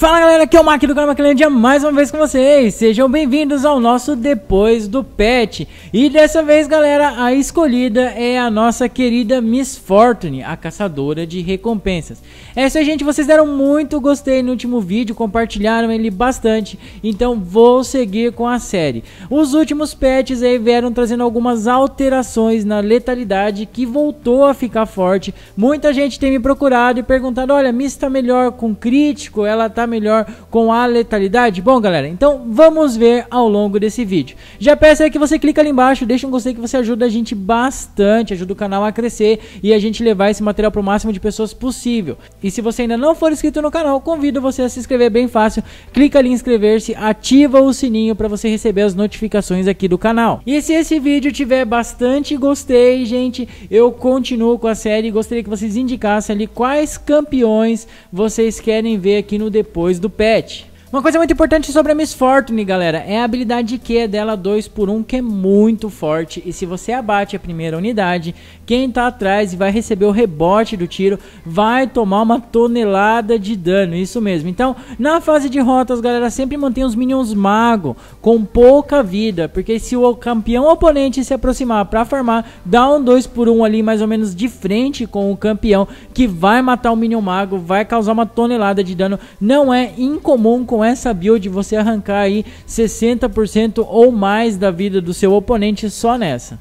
Fala galera, aqui é o Maki do canal Makilandia mais uma vez com vocês. Sejam bem-vindos ao nosso Depois do Patch. E dessa vez galera, a escolhida é a nossa querida Miss Fortune, a caçadora de recompensas. É isso aí gente, vocês deram muito gostei no último vídeo, compartilharam ele bastante. Então vou seguir com a série. Os últimos patches aí vieram trazendo algumas alterações na letalidade que voltou a ficar forte. Muita gente tem me procurado e perguntado, olha, Miss tá melhor com crítico, ela tá melhor com a letalidade? Bom galera, então vamos ver ao longo desse vídeo. Já peço aí que você clica ali embaixo, deixa um gostei que você ajuda a gente bastante, ajuda o canal a crescer e a gente levar esse material para o máximo de pessoas possível. E se você ainda não for inscrito no canal, convido você a se inscrever, bem fácil, clica ali em inscrever-se, ativa o sininho para você receber as notificações aqui do canal. E se esse vídeo tiver bastante gostei gente, eu continuo com a série. Gostaria que vocês indicassem ali quais campeões vocês querem ver aqui no Depois do patch. Uma coisa muito importante sobre a Miss Fortune, galera, é a habilidade de Q dela 2x1, que é muito forte. E se você abate a primeira unidade, quem tá atrás e vai receber o rebote do tiro vai tomar uma tonelada de dano, isso mesmo. Então, na fase de rotas, galera, sempre mantenha os minions mago com pouca vida, porque se o campeão oponente se aproximar pra farmar, dá um 2x1 ali mais ou menos de frente com o campeão, que vai matar o minion mago, vai causar uma tonelada de dano. Não é incomum com essa build você arrancar aí 60% ou mais da vida do seu oponente só nessa.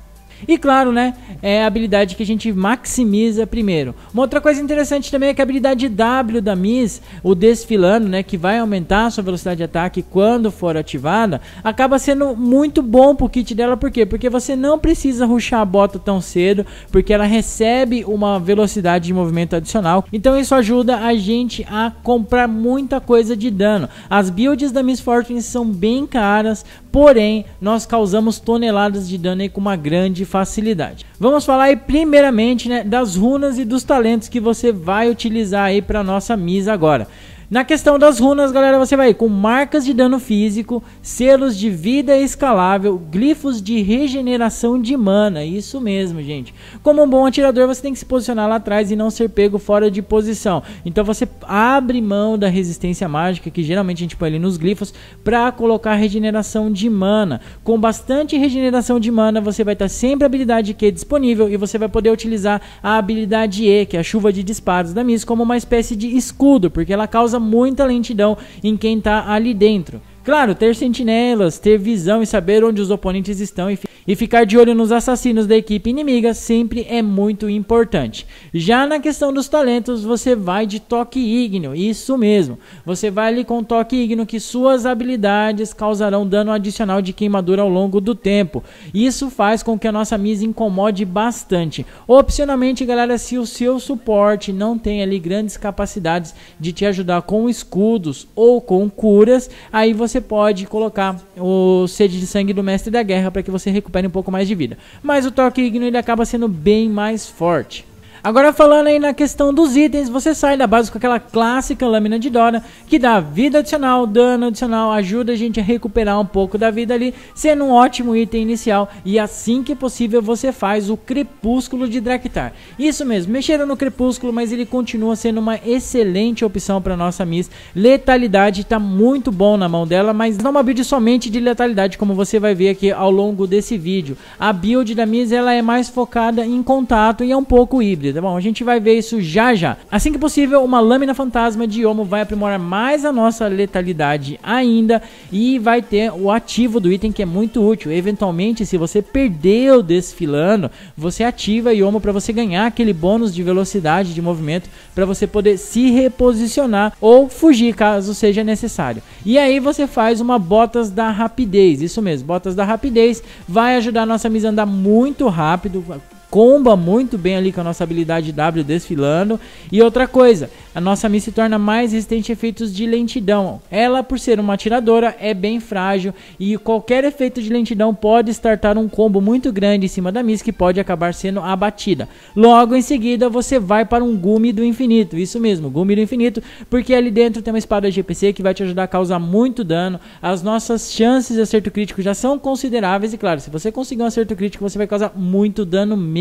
E claro, né, é a habilidade que a gente maximiza primeiro. Uma outra coisa interessante também é que a habilidade W da Miss, o desfilando, né, que vai aumentar a sua velocidade de ataque quando for ativada, acaba sendo muito bom pro kit dela. Por quê? Porque você não precisa rushar a bota tão cedo, porque ela recebe uma velocidade de movimento adicional. Então isso ajuda a gente a comprar muita coisa de dano. As builds da Miss Fortune são bem caras, porém nós causamos toneladas de dano aí com uma grande facilidade. Vamos falar aí primeiramente, né, das runas e dos talentos que você vai utilizar aí para nossa Miss agora. Na questão das runas, galera, você vai com marcas de dano físico, selos de vida escalável, glifos de regeneração de mana, isso mesmo, gente. Como um bom atirador, você tem que se posicionar lá atrás e não ser pego fora de posição. Então você abre mão da resistência mágica, que geralmente a gente põe ali nos glifos, para colocar regeneração de mana. Com bastante regeneração de mana, você vai estar sempre a habilidade Q disponível e você vai poder utilizar a habilidade E, que é a chuva de disparos da Miss, como uma espécie de escudo, porque ela causa muita lentidão em quem tá ali dentro. Claro, ter sentinelas, ter visão e saber onde os oponentes estão e ficar de olho nos assassinos da equipe inimiga sempre é muito importante. Já na questão dos talentos, você vai de toque ígneo, isso mesmo. Você vai ali com toque ígneo que suas habilidades causarão dano adicional de queimadura ao longo do tempo. Isso faz com que a nossa Miss incomode bastante. Opcionalmente, galera, se o seu suporte não tem ali grandes capacidades de te ajudar com escudos ou com curas, aí você pode colocar o sede de sangue do mestre da guerra para que você recupere um pouco mais de vida. Mas o toque ígneo ele acaba sendo bem mais forte. Agora falando aí na questão dos itens, você sai da base com aquela clássica lâmina de Dora, que dá vida adicional, dano adicional, ajuda a gente a recuperar um pouco da vida ali, sendo um ótimo item inicial. E assim que possível você faz o crepúsculo de Draktar. Isso mesmo, mexeram no crepúsculo, mas ele continua sendo uma excelente opção para nossa Miss. Letalidade está muito bom na mão dela, mas não uma build somente de letalidade, como você vai ver aqui ao longo desse vídeo. A build da Miss ela é mais focada em contato e é um pouco híbrida. Tá bom, a gente vai ver isso já já. Assim que possível, uma lâmina fantasma de Yomo vai aprimorar mais a nossa letalidade ainda e vai ter o ativo do item que é muito útil. Eventualmente, se você perdeu desfilando, você ativa Yomo para você ganhar aquele bônus de velocidade de movimento para você poder se reposicionar ou fugir caso seja necessário. E aí você faz uma botas da rapidez, isso mesmo, botas da rapidez vai ajudar a nossa Miss a andar muito rápido. Comba muito bem ali com a nossa habilidade W desfilando. E outra coisa, a nossa Miss se torna mais resistente a efeitos de lentidão. Ela, por ser uma atiradora, é bem frágil e qualquer efeito de lentidão pode startar um combo muito grande em cima da Miss, que pode acabar sendo abatida. Logo em seguida você vai para um Gumi do Infinito, isso mesmo, Gumi do Infinito, porque ali dentro tem uma espada GPC que vai te ajudar a causar muito dano. As nossas chances de acerto crítico já são consideráveis e claro, se você conseguir um acerto crítico, você vai causar muito dano mesmo.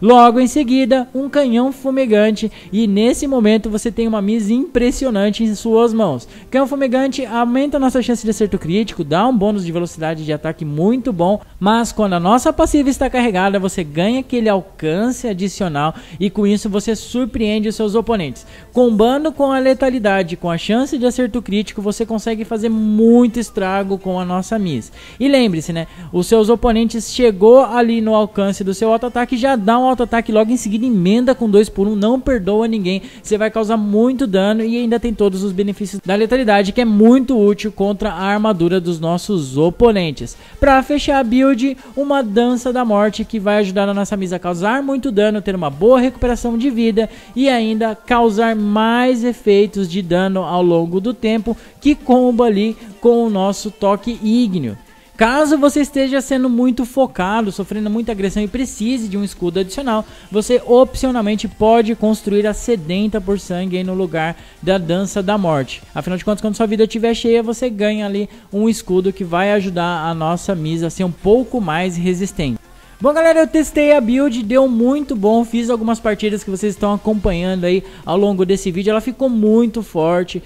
Logo em seguida, um canhão fumegante, e nesse momento você tem uma miss impressionante em suas mãos. Canhão fumegante aumenta a nossa chance de acerto crítico, dá um bônus de velocidade de ataque muito bom, mas quando a nossa passiva está carregada, você ganha aquele alcance adicional e com isso você surpreende os seus oponentes. Combando com a letalidade, com a chance de acerto crítico, você consegue fazer muito estrago com a nossa miss. E lembre-se, né, os seus oponentes chegou ali no alcance do seu auto-ataque, já dá um auto-ataque logo em seguida, emenda com 2 por 1, não perdoa ninguém, você vai causar muito dano e ainda tem todos os benefícios da letalidade, que é muito útil contra a armadura dos nossos oponentes. Para fechar a build, uma dança da morte que vai ajudar a nossa miss a causar muito dano, ter uma boa recuperação de vida e ainda causar mais efeitos de dano ao longo do tempo, que comba ali com o nosso toque ígneo. Caso você esteja sendo muito focado, sofrendo muita agressão e precise de um escudo adicional, você opcionalmente pode construir a sedenta por sangue aí no lugar da dança da morte. Afinal de contas, quando sua vida estiver cheia, você ganha ali um escudo que vai ajudar a nossa miss a ser um pouco mais resistente. Bom galera, eu testei a build, deu muito bom, fiz algumas partidas que vocês estão acompanhando aí ao longo desse vídeo, ela ficou muito forte.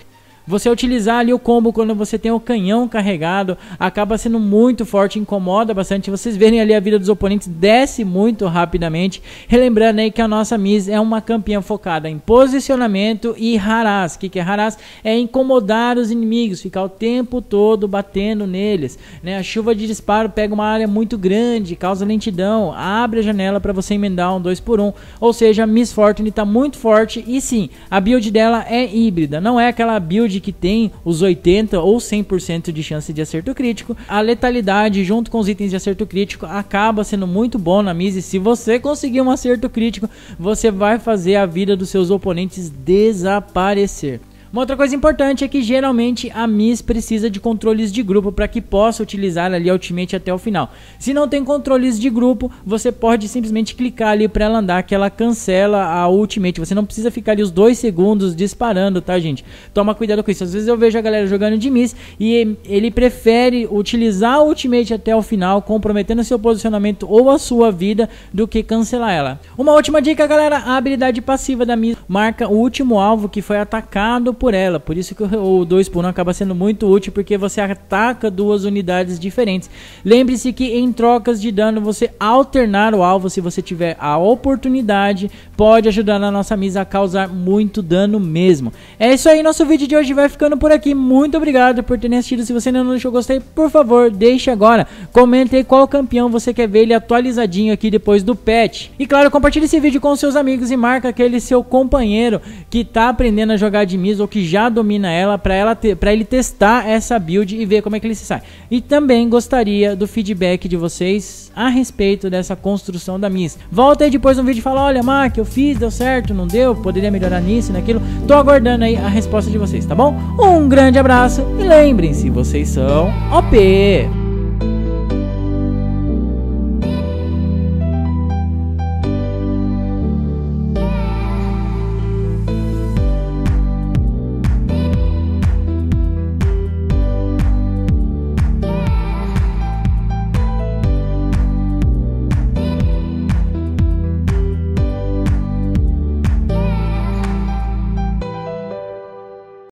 Você utilizar ali o combo quando você tem o canhão carregado acaba sendo muito forte, incomoda bastante. Vocês verem ali a vida dos oponentes desce muito rapidamente. Relembrando aí que a nossa miss é uma campeã focada em posicionamento e harass. O que é harass? É incomodar os inimigos, ficar o tempo todo batendo neles, né? A chuva de disparo pega uma área muito grande, causa lentidão, abre a janela para você emendar um 2 por 1. Ou seja, a Miss Fortune está muito forte e sim, a build dela é híbrida, não é aquela build que tem os 80% ou 100% de chance de acerto crítico. A letalidade junto com os itens de acerto crítico acaba sendo muito bom na miss, e se você conseguir um acerto crítico, você vai fazer a vida dos seus oponentes desaparecer. Uma outra coisa importante é que geralmente a miss precisa de controles de grupo para que possa utilizar ali a ultimate até o final. Se não tem controles de grupo, você pode simplesmente clicar ali para ela andar que ela cancela a ultimate. Você não precisa ficar ali os 2 segundos disparando, tá gente? Toma cuidado com isso. Às vezes eu vejo a galera jogando de miss e ele prefere utilizar a ultimate até o final, comprometendo seu posicionamento ou a sua vida, do que cancelar ela. Uma última dica galera, a habilidade passiva da miss marca o último alvo que foi atacado por ela, por isso que o 2 por 1 acaba sendo muito útil, porque você ataca 2 unidades diferentes. Lembre-se que em trocas de dano, você alternar o alvo, se você tiver a oportunidade, pode ajudar na nossa miss a causar muito dano mesmo. É isso aí, nosso vídeo de hoje vai ficando por aqui, muito obrigado por terem assistido. Se você ainda não deixou o gostei, por favor, deixe agora, comente aí qual campeão você quer ver ele atualizadinho aqui depois do patch. E claro, compartilhe esse vídeo com seus amigos e marca aquele seu companheiro que tá aprendendo a jogar de miss ou que já domina ela, para ele testar essa build e ver como é que ele se sai. E também gostaria do feedback de vocês a respeito dessa construção da miss. Volta aí depois no vídeo e fala, olha Maki, eu fiz, deu certo, não deu, poderia melhorar nisso, naquilo. Tô aguardando aí a resposta de vocês, tá bom? Um grande abraço e lembrem-se, vocês são OP!